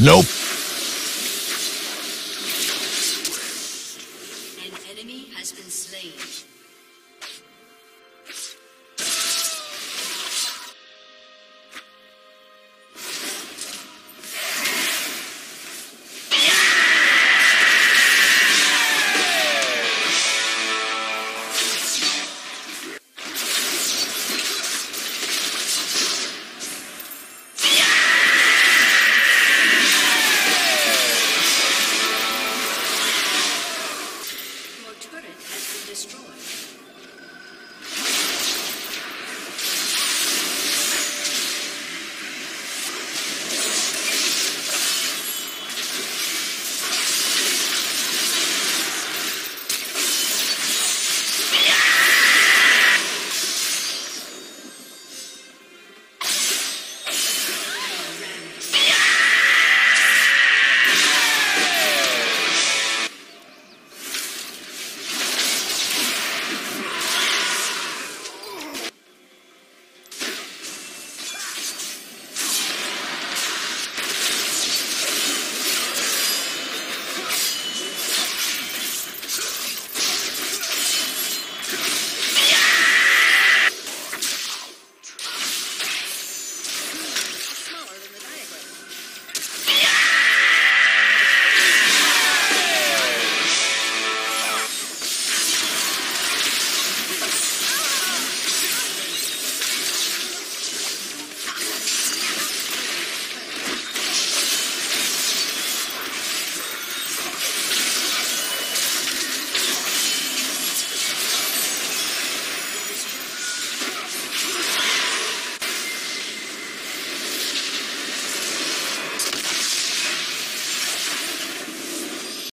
Nope.